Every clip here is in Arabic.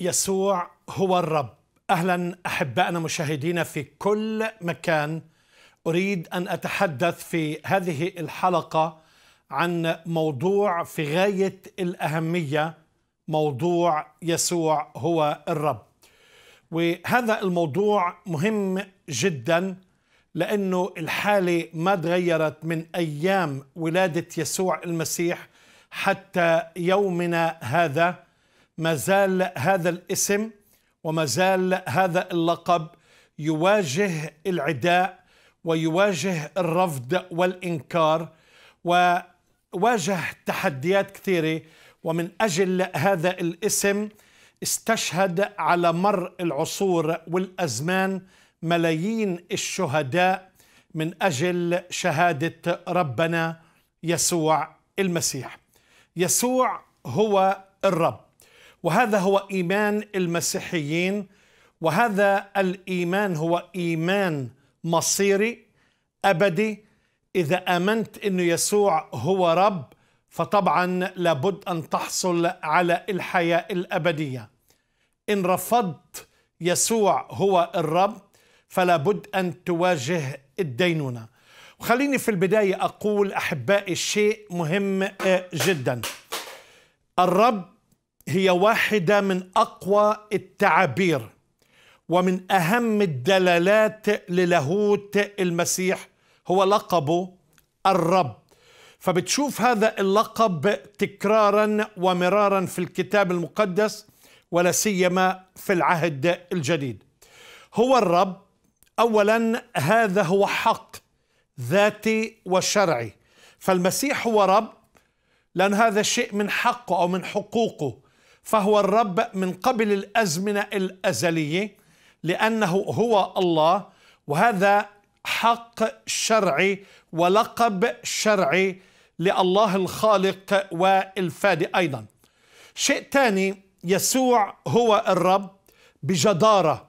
يسوع هو الرب. أهلا أحبائنا مشاهدينا في كل مكان. أريد أن أتحدث في هذه الحلقة عن موضوع في غاية الأهمية، موضوع يسوع هو الرب. وهذا الموضوع مهم جدا لأنه الحالة ما تغيرت من أيام ولادة يسوع المسيح حتى يومنا هذا، ما زال هذا الاسم وما زال هذا اللقب يواجه العداء ويواجه الرفض والإنكار وواجه تحديات كثيرة. ومن أجل هذا الاسم استشهد على مر العصور والأزمان ملايين الشهداء من أجل شهادة ربنا يسوع المسيح. يسوع هو الرب، وهذا هو إيمان المسيحيين، وهذا الإيمان هو إيمان مصيري أبدي. إذا آمنت أن يسوع هو رب فطبعا لابد أن تحصل على الحياة الأبدية. إن رفضت يسوع هو الرب فلابد أن تواجه الدينونة. وخليني في البداية أقول أحبائي شيء مهم جدا. الرب هي واحدة من أقوى التعابير ومن أهم الدلالات للاهوت المسيح، هو لقبه الرب. فبتشوف هذا اللقب تكرارا ومرارا في الكتاب المقدس ولا سيما في العهد الجديد. هو الرب أولا، هذا هو حق ذاتي وشرعي، فالمسيح هو رب لأن هذا شيء من حقه أو من حقوقه، فهو الرب من قبل الأزمنة الأزلية لأنه هو الله، وهذا حق شرعي ولقب شرعي لله الخالق والفادي. أيضا شيء ثاني، يسوع هو الرب بجدارة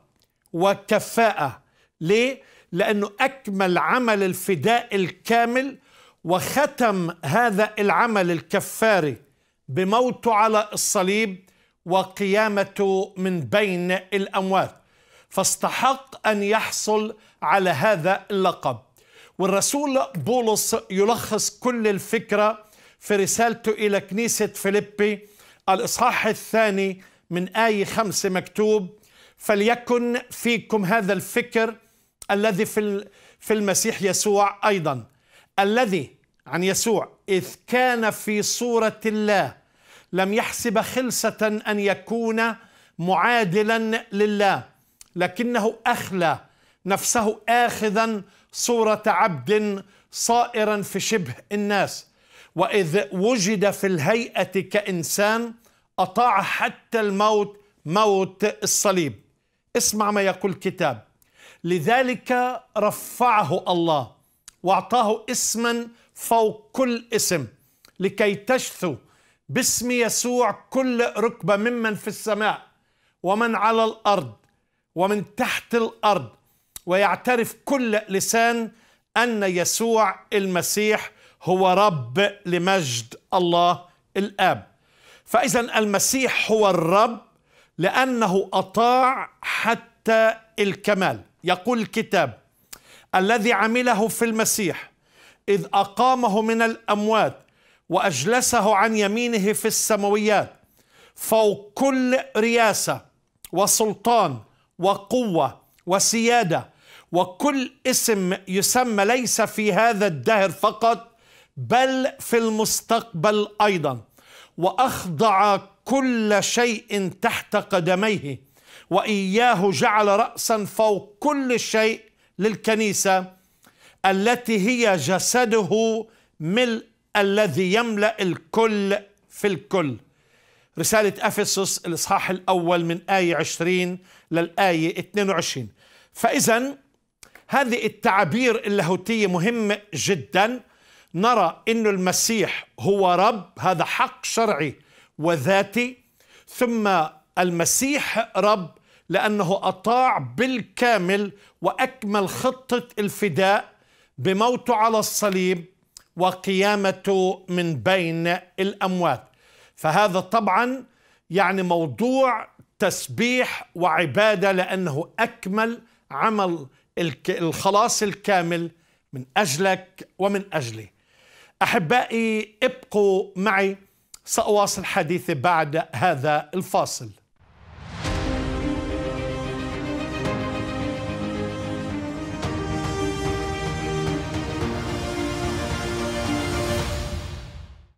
وكفاءة. ليه؟ لأنه أكمل عمل الفداء الكامل وختم هذا العمل الكفاري بموته على الصليب وقيامته من بين الأموات، فاستحق أن يحصل على هذا اللقب. والرسول بولس يلخص كل الفكرة في رسالته إلى كنيسة فيلبي الإصحاح 2 من آية 5 مكتوب: فليكن فيكم هذا الفكر الذي في المسيح يسوع أيضا، الذي عن يسوع إذ كان في صورة الله لم يحسب خلسة أن يكون معادلا لله، لكنه أخلى نفسه آخذا صورة عبد صائرا في شبه الناس، وإذ وجد في الهيئة كإنسان أطاع حتى الموت، موت الصليب. اسمع ما يقول الكتاب: لذلك رفعه الله وأعطاه اسما فوق كل اسم، لكي تشثو باسم يسوع كل ركبة ممن في السماء ومن على الأرض ومن تحت الأرض، ويعترف كل لسان أن يسوع المسيح هو رب لمجد الله الآب. فإذن المسيح هو الرب لأنه أطاع حتى الكمال. يقول الكتاب: الذي عمله في المسيح إذ أقامه من الأموات وأجلسه عن يمينه في السماويات، فوق كل رياسة وسلطان وقوة وسيادة وكل اسم يسمى، ليس في هذا الدهر فقط بل في المستقبل أيضا، وأخضع كل شيء تحت قدميه، وإياه جعل رأسا فوق كل شيء للكنيسة التي هي جسده، ملء الذي يملأ الكل في الكل. رسالة أفسس الإصحاح 1 من آية 20 للآية 22. فإذا هذه التعابير اللاهوتية مهمة جدا. نرى أن المسيح هو رب، هذا حق شرعي وذاتي، ثم المسيح رب لأنه أطاع بالكامل وأكمل خطة الفداء بموته على الصليب وقيامته من بين الأموات. فهذا طبعا يعني موضوع تسبيح وعبادة، لأنه أكمل عمل الخلاص الكامل من أجلك ومن أجلي. أحبائي ابقوا معي، سأواصل حديثي بعد هذا الفاصل.